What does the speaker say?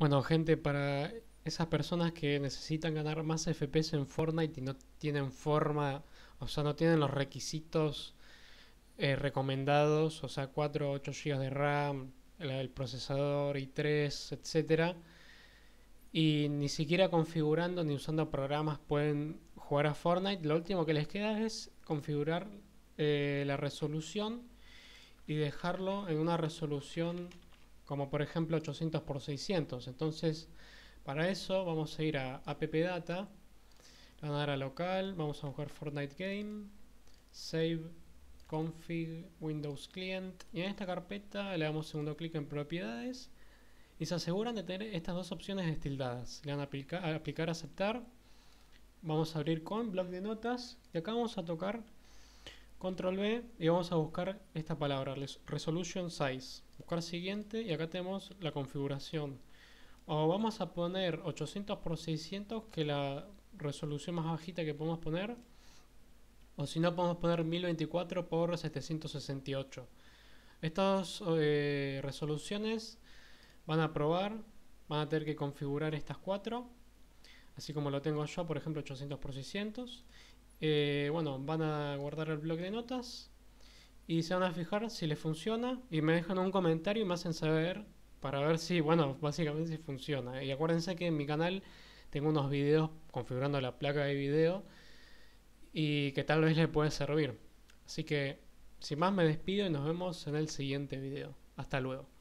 Bueno, gente, para esas personas que necesitan ganar más FPS en Fortnite y no tienen forma, o sea, no tienen los requisitos recomendados, o sea, 4 o 8 GB de RAM, el procesador i3, etcétera, y ni siquiera configurando ni usando programas pueden jugar a Fortnite, lo último que les queda es configurar la resolución y dejarlo en una resolución como por ejemplo 800 por 600. Entonces, para eso vamos a ir a app data, le van a dar a local, vamos a buscar Fortnite game, save config windows client, y en esta carpeta le damos segundo clic en propiedades y se aseguran de tener estas dos opciones destildadas, le van a aplicar aceptar. Vamos a abrir con bloc de notas y acá vamos a tocar control B y vamos a buscar esta palabra, resolution size, buscar siguiente, y acá tenemos la configuración. O vamos a poner 800 por 600, que es la resolución más bajita que podemos poner, o si no podemos poner 1024 por 768. Estas resoluciones van a probar, van a tener que configurar estas 4, así como lo tengo yo, por ejemplo 800 por 600. Bueno, van a guardar el bloc de notas y se van a fijar si les funciona y me dejan un comentario y me hacen saber para ver si, bueno, básicamente si funciona. Y acuérdense que en mi canal tengo unos videos configurando la placa de video y que tal vez les puede servir. Así que, sin más, me despido y nos vemos en el siguiente video. Hasta luego.